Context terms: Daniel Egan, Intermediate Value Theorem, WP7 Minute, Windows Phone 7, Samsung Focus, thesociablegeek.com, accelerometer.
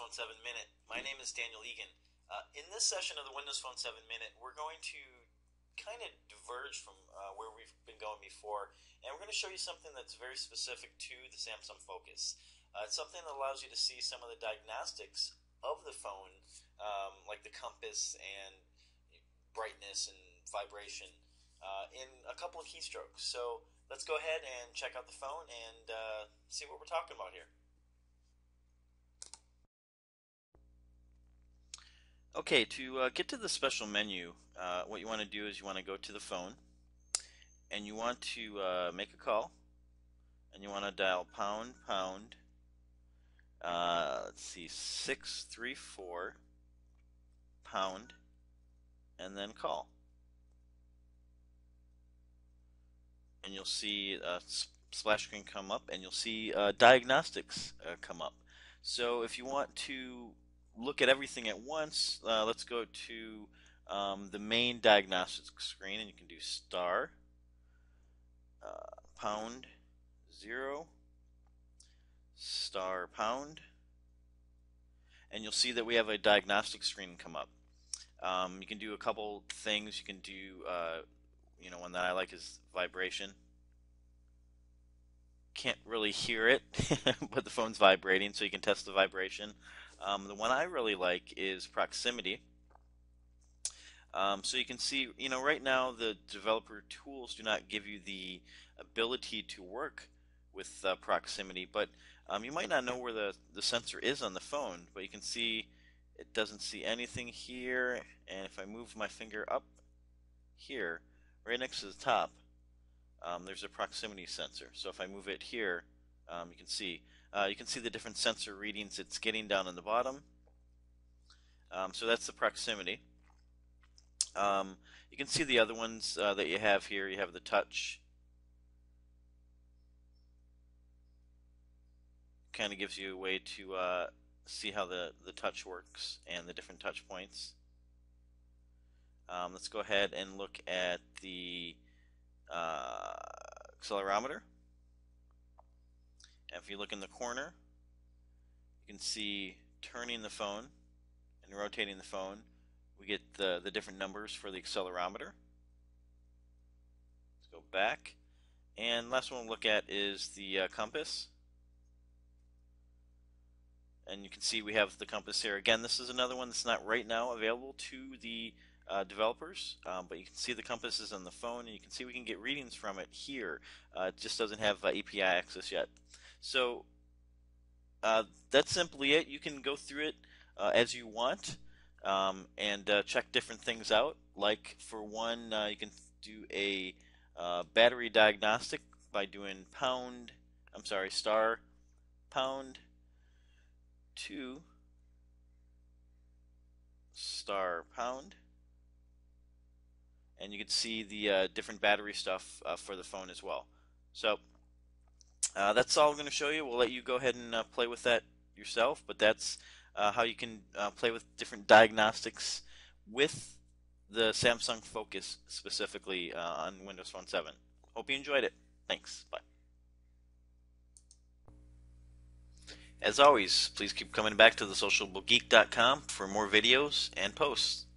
Phone 7 Minute. My name is Daniel Egan. In this session of the Windows Phone 7 Minute, we're going to kind of diverge from where we've been going before, and we're going to show you something that's very specific to the Samsung Focus. It's something that allows you to see some of the diagnostics of the phone, like the compass and brightness and vibration, in a couple of keystrokes. So let's go ahead and check out the phone and see what we're talking about here. Okay, to get to the special menu, what you want to do is you want to go to the phone, and you want to make a call, and you want to dial pound, let's see, 634 pound, and then call. And you'll see a splash screen come up, and you'll see diagnostics come up. So if you want to look at everything at once, let's go to the main diagnostic screen, and you can do star, pound, 0, star, pound, and you'll see that we have a diagnostic screen come up. You can do a couple things. You can do, you know, one that I like is vibration. Can't really hear it, but the phone's vibrating, so you can test the vibration. The one I really like is proximity. So you can see, you know, right now the developer tools do not give you the ability to work with proximity, but you might not know where the sensor is on the phone, but you can see it doesn't see anything here, and if I move my finger up here, right next to the top, there's a proximity sensor. So if I move it here, you can see the different sensor readings it's getting down in the bottom. So that's the proximity. You can see the other ones that you have here. You have the touch. Kind of gives you a way to see how the touch works and the different touch points. Let's go ahead and look at the accelerometer. And if you look in the corner, you can see turning the phone and rotating the phone. We get the different numbers for the accelerometer. Let's go back. And last one we'll look at is the compass. And you can see we have the compass here. Again, this is another one that's not right now available to the developers, but you can see the compass is on the phone, and you can see we can get readings from it here. It just doesn't have API access yet. So that's simply it. You can go through it as you want and check different things out. Like for one, you can do a battery diagnostic by doing star, pound, 2, star, pound. And you can see the different battery stuff for the phone as well. So that's all I'm going to show you. We'll let you go ahead and play with that yourself, but that's how you can play with different diagnostics with the Samsung Focus specifically on Windows Phone 7. Hope you enjoyed it. Thanks. Bye. As always, please keep coming back to thesociablegeek.com for more videos and posts.